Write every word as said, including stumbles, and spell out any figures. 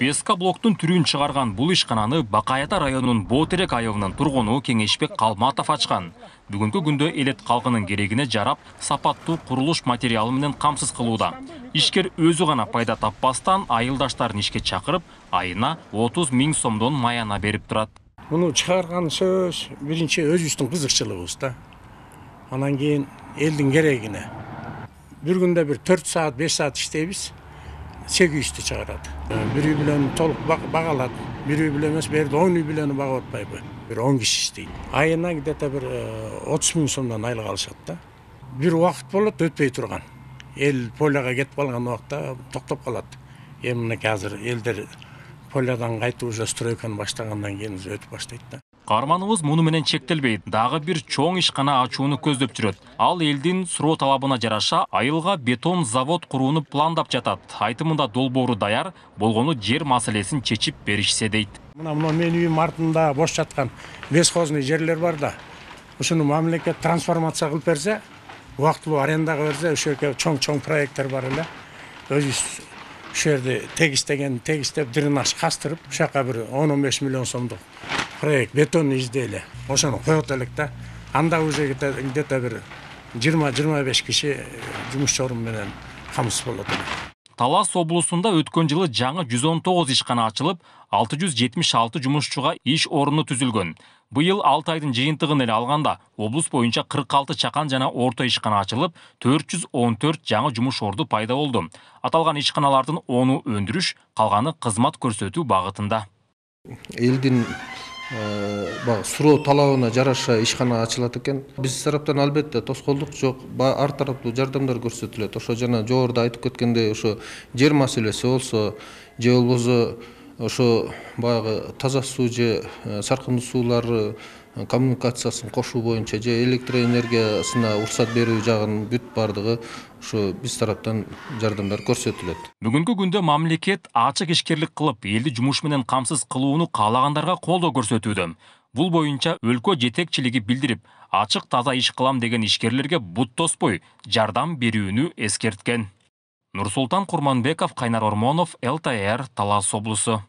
бескаблоктун түрүн чыгарган бул ишкананы Бакаята районунун Ботерек айылынын тургуну Кеңешбек Калматов ачкан. Бүгүнкү күндө элет калкынын керегине жарап, сапаттуу курулуш материалы менен камсыз кылууда. Ишкер өзү гана пайда таппастан айылдаштарын ишке чакырып, айына отуз миң сомдон маяна берип турат. Муну чыгарган сөз биринчи өзүбүздүн кызыкчылыгыбыз да. Анан кийин элдин керегине. Бир күндө бир төрт саат, беш саат иштейбиз. сегиз жүздү чыгарат. Бир үй менен толук багалат, бир үй менен эмес, берди он үй менен багып атпайбы. Бир он киши иштейт. Айына где-то бир отуз миң сомдон айлык алышат да. Бир убакыт болот өтпөй турган. Эл поляга кетип калган убакта токтоп калат. Эмне азыр элдер полядан кайтып уже стройканы баштагандан кийин өтүп баштайт да. Карманыбыз муну менен чектелбейт. Дагы бир чоң ишкана ачууну көздөп жүрөт. Ал элдин суроо талабына жараша айылга бетон завод курууну пландап жатат. Айтымында долбоору даяр, болгону жер маселесин чечип беришсе дейт. Мына мына мен үйүм артында бош жаткан бесхозный жерлер бар да. Ушуну мамлекет трансформация кылып берсе, убактылуу арендага берсе, ошол жерге чоң-чоң проекттер бар эле. Өзү ошол жерде тегистеген, тегистеп дренаж кастырып, ошока бир он он беш миллион сомдук проект бетон издели. Ошону коёт элек да. Анда уже где-то бир жыйырма жыйырма беш киши жумуш орун менен камсыз болот. Талас облусунда өткөн жылы жаңы жүз он тогуз ишкана ачылып, алты жүз жетимиш алты жумушчуга иш орну түзүлгөн. Быйыл алты айдын жыйынтыгын эле алганда облус боюнча кырк алты чакан жана орто ишкана ачылып, төрт жүз он төрт жаңы жумуш орду пайда болду. Аталган ишканалардын ону өндүрүш, калганы кызмат көрсөтүү багытында. Элдин суроо талабына жараша ишкана ачылат экен. Биз тараптан албетте тоскоолдук жок, ар тараптуу жардамдар көрсөтүлөт. Ошо жана жогоруда айтып кеткендей, ошо жер маселеси болсо же болбосо ошо баягы таза суу же саркындуу суулары коммуникациясын кошуу боюнча же электроэнергиясына уруксат берүү жагын бүт бардыгы ошо биз тараптан жардамдар көрсөтүлөт. Бүгүнкү күндө мамлекет ачык ишкерлик кылып, элди жумуш менен камсыз кылууну каалагандарга колдоо көрсөтүүдө. Бул боюнча өлкө жетекчилиги билдирип, ачык таза иш кылам деген ишкерлерге бут тоспой жардам берүүнү эскерткен. Нурсултан Курманбеков, Кайнар Ормонов, эл тэ эр, Талас облусу.